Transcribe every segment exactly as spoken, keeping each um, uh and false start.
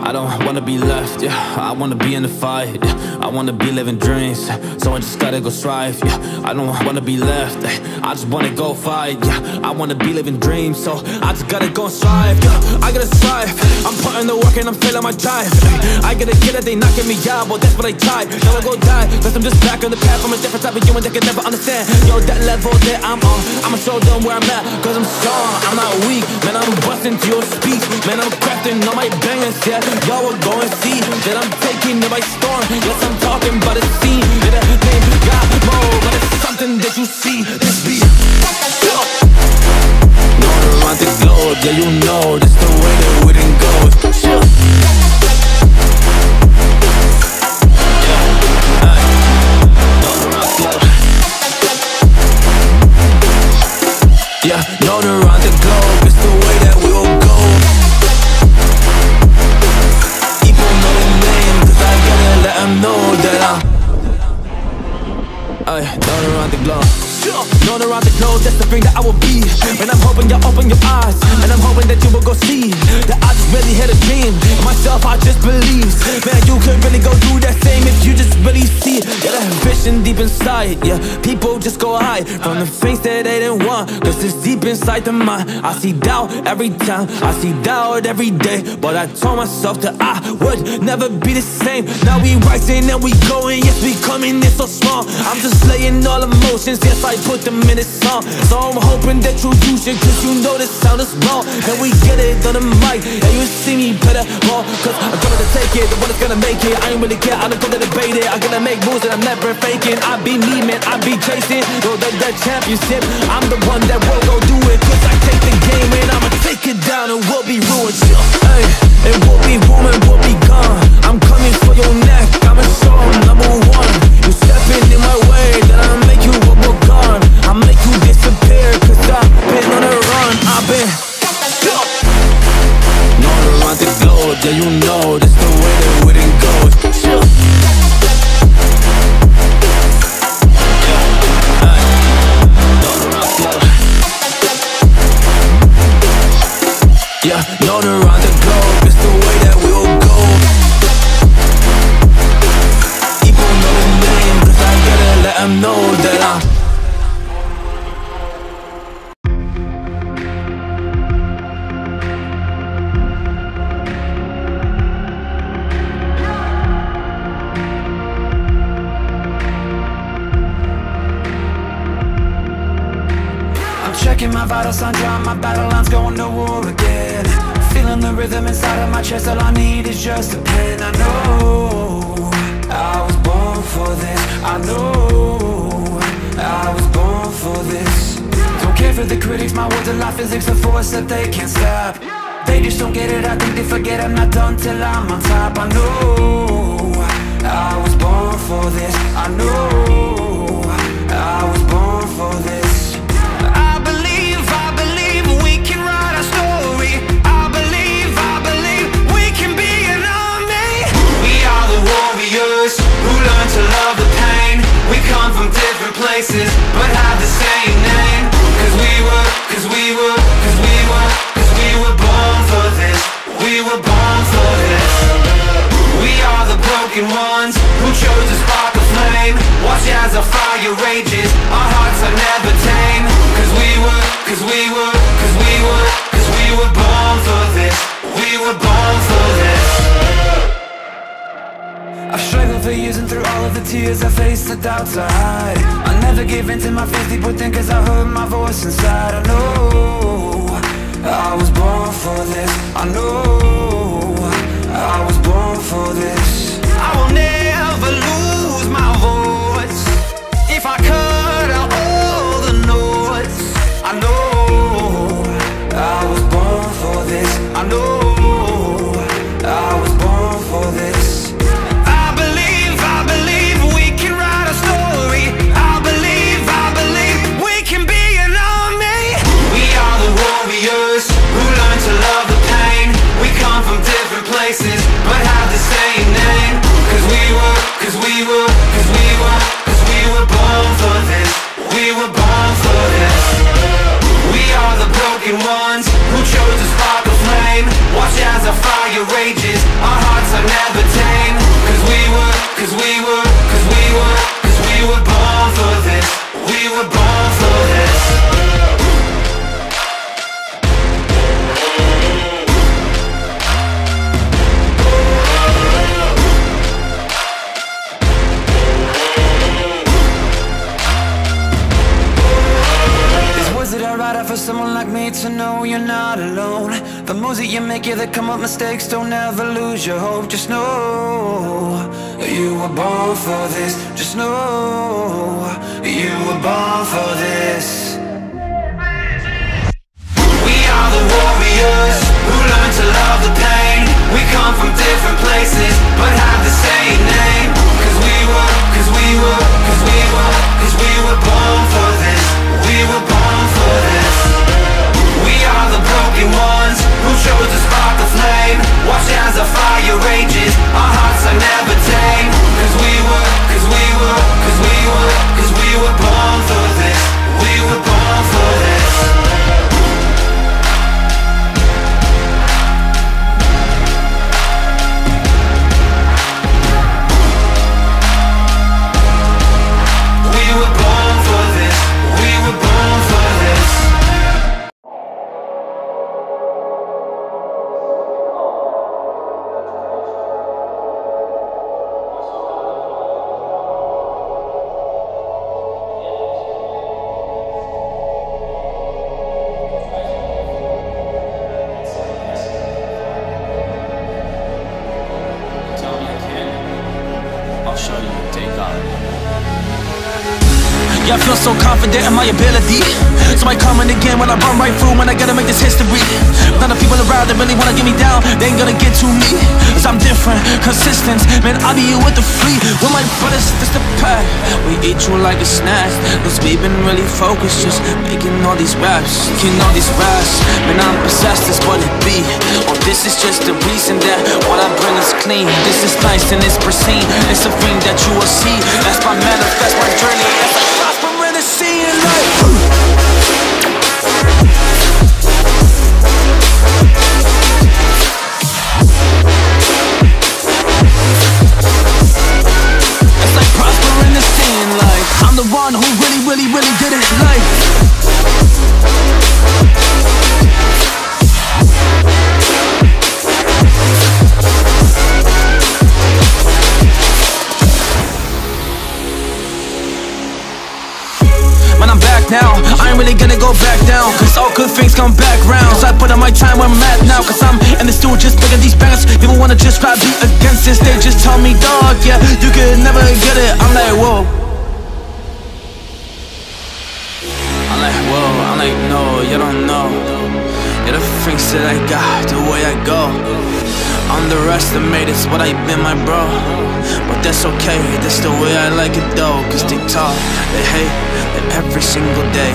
I don't wanna be left, yeah, I wanna be in the fight, yeah. I wanna be living dreams, so I just gotta go strive, yeah. I don't wanna be left, yeah. I just wanna go fight, yeah. I wanna be living dreams, so I just gotta go strive, yeah. I gotta strive, I'm putting the work and I'm feeling my drive, yeah. I gotta get it, they knocking me out, well that's what I tried. Now I go die, cause I'm just back on the path. I'm a different type of human that can never understand. Yo, that level that I'm on, I'ma show them where I'm at, cause I'm strong, I'm not weak. Man, I'm busting to your speech, man, I'm crafting all my bangers, yeah. Y'all will go and see that I'm taking it by storm. Yes, I'm talking about a scene that I think got more, but it's something that you see. This beat, no one wants the globe, yeah, you know that's the way that we didn't go. Yeah, no one around the globe, it's the way that we will go. People know the name, cause I gotta let them know that I'm ay, no one around the globe. No one around the globe, that's the thing that I will be. And I'm hoping you open your eyes, and I'm hoping that you will go see that I just really had a dream, and myself I just believe. Man, you could really go do that same if you just really see it. Yeah, that ambition deep inside, yeah, people just go hide from the things that they didn't want, cause it's deep inside the mind. I see doubt every time, I see doubt every day, but I told myself that I would never be the same. Now we rising and we going, yes we coming in so strong. I'm just laying all emotions, yes I put them in a song. So I'm hoping that you use it, cause you know the sound is wrong. And we get it on the mic, and you see me play that ball, cause I'm gonna take it, the one that's gonna make it. I ain't really care, I don't go to debate it. I'm gonna make moves and I'm never faking. I be me, man, I be chasing, yo, the, the championship. I'm the one that will go do it, cause I take the game and I'ma take it down, and we'll be ruined, yeah. Ay, and we'll be ruined, we'll be gone. I'm coming for your neck, I'ma show number one. You stepping in my way, then I'll make you a gone. I'll make you disappear, cause I've been on the run. I've been known around the globe, yeah, you know that's the way that we didn't go. Yeah, known around the globe, it's the way that we'll go. People know the name, cause I gotta let them know that I'm checking my vital signs, drawing my battle lines, going to war again. Feeling the rhythm inside of my chest, all I need is just a pen. I know I was born for this, I know I was born for this. Don't care for the critics, my words are like physics, a force that they can't stop. They just don't get it, I think they forget I'm not done till I'm on top. I know I was born for this, I know I was born for this. To love the pain, we come from different places, but have the same name. Cause we were, cause we were, cause we were, cause we were born for this. We were born for this. We are the broken ones who chose to spark a flame. Watch as our fire rages, our hearts are never tame. Cause we were, cause we were, cause we were, cause we were born for this. We were born for this. I've struggled for years and through all of the tears I faced the doubts I hide. I never gave in to my fears, people think cause I heard my voice inside. I know I was born for this, I know I was born for this. I will never lose my voice. If I cut out all the noise, I know I was born for this, I know. Cause we were, cause we were, cause we were, cause we were born for this. For someone like me to know you're not alone. The moves that you make, yeah, they come with mistakes. Don't ever lose your hope. Just know you were born for this. Just know you were born for this. We are the warriors who learn to love the pain. We come from different places but have the same name. Cause we were, cause we were, cause we were, cause we were born for this. We were born for this. We are the broken ones who chose to spark the flame. Watch as our fire rages, our hearts are never tame. Cause we were, cause we were, cause we were, cause we were born for this. We were born for this. We were born for this. We were born for this. Yeah, I feel so confident in my ability. Somebody coming again when I run right through. When I gotta make this history. None of the people around that really wanna get me down, they ain't gonna get to me. Cause I'm different, consistent. Man, I be here with the fleet. With my brothers, this the pack. We eat you like a snack. Cause we been really focused, just making all these raps. Making all these raps. Man, I'm possessed, that's what it be. Or this is just the reason that what I bring is clean. This is nice and it's pristine. It's a thing that you will see. That's my manifest, my journey. That's my seeing light. It's like prospering and seeing light. I'm the one who really, really, really did it. Life. Now, I ain't really gonna go back down. Cause all good things come back round. Cause I put on my time where I'm at now. Cause I'm in the studio just making these bands. People wanna just try to beat against this. They just tell me, dog, yeah, you could never get it. I'm like, whoa. I'm like, whoa, I'm like, no, you don't know. Yeah, the things that I got, the way I go. Underestimated is what I've been, my bro. But that's okay, that's the way I like it though. Cause they talk, they hate. Every single day,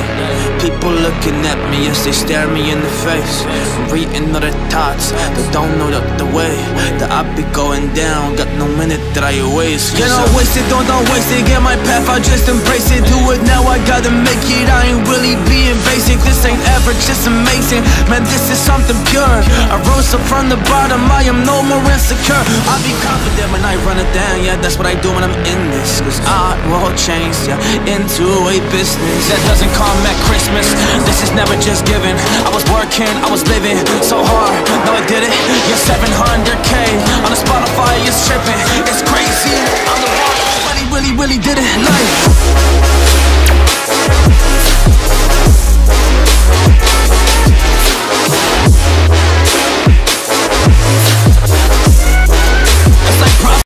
people looking at me as they stare me in the face. I'm reading other thoughts that don't know the, the way that I be going down. Got no minute that I waste. Get yeah, don't waste it, don't, don't waste it. Get my path, I just embrace it. Do it now, I gotta make it. I ain't really being basic. This ain't average, it's amazing. Man, this is something pure. I rose up from the bottom, I am no more insecure. I be confident when I run it down. Yeah, that's what I do when I'm in this. Cause I will change, yeah, into a business that doesn't come at Christmas. This is never just given. I was working, I was living so hard. Now I did it. You're seven hundred K on a Spotify, it's tripping. It's crazy. I'm the one who really, really, really did it. Life.